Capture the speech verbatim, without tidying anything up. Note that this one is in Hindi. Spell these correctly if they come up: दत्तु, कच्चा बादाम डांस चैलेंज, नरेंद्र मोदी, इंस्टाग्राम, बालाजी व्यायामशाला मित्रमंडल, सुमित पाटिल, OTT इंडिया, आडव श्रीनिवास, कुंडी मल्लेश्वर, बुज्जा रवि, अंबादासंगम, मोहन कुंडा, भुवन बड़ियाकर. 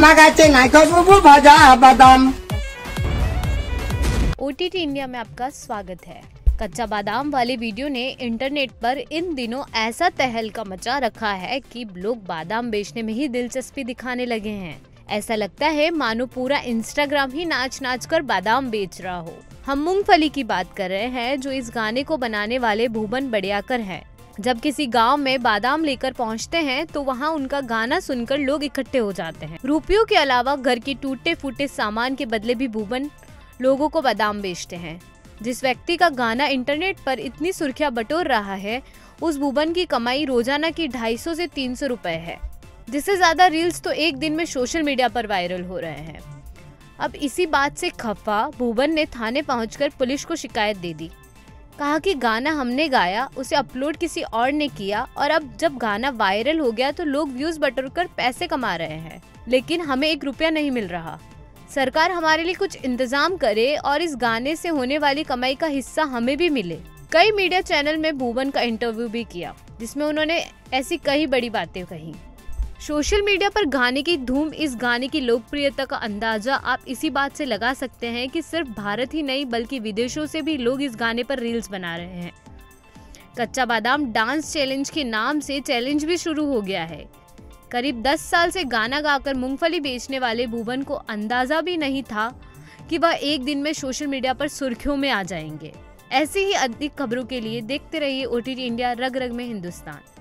मागाचे नायको भाजा बादाम। ओ टी टी इंडिया में आपका स्वागत है। कच्चा बादाम वाले वीडियो ने इंटरनेट पर इन दिनों ऐसा तहलका मचा रखा है कि लोग बादाम बेचने में ही दिलचस्पी दिखाने लगे हैं। ऐसा लगता है मानो पूरा इंस्टाग्राम ही नाच नाच कर बादाम बेच रहा हो। हम मूंगफली की बात कर रहे हैं, जो इस गाने को बनाने वाले भुवन बड़ियाकर हैं। जब किसी गांव में बादाम लेकर पहुंचते हैं तो वहां उनका गाना सुनकर लोग इकट्ठे हो जाते हैं। रुपयों के अलावा घर की टूटे फूटे सामान के बदले भी भुवन लोगों को बादाम बेचते हैं। जिस व्यक्ति का गाना इंटरनेट पर इतनी सुर्खियां बटोर रहा है, उस भुवन की कमाई रोजाना की ढाई सौ से तीन सौ रुपए है, जिससे ज्यादा रील्स तो एक दिन में सोशल मीडिया पर वायरल हो रहे हैं। अब इसी बात से खफा भुवन ने थाने पहुंचकर पुलिस को शिकायत दे दी। कहा कि गाना हमने गाया, उसे अपलोड किसी और ने किया और अब जब गाना वायरल हो गया तो लोग व्यूज बटोरकर पैसे कमा रहे हैं, लेकिन हमें एक रुपया नहीं मिल रहा। सरकार हमारे लिए कुछ इंतजाम करे और इस गाने से होने वाली कमाई का हिस्सा हमें भी मिले। कई मीडिया चैनल में भुवन का इंटरव्यू भी किया, जिसमें उन्होंने ऐसी कई बड़ी बातें कही। सोशल मीडिया पर गाने की धूम, इस गाने की लोकप्रियता का अंदाजा आप इसी बात से लगा सकते हैं कि सिर्फ भारत ही नहीं बल्कि विदेशों से भी लोग इस गाने पर रील्स बना रहे हैं। कच्चा बादाम डांस चैलेंज के नाम से चैलेंज भी शुरू हो गया है। करीब दस साल से गाना गाकर मूंगफली बेचने वाले भुवन को अंदाजा भी नहीं था कि वह एक दिन में सोशल मीडिया पर सुर्खियों में आ जाएंगे। ऐसी ही अधिक खबरों के लिए देखते रहिए ओ टी टी इंडिया। रग रग में हिंदुस्तान।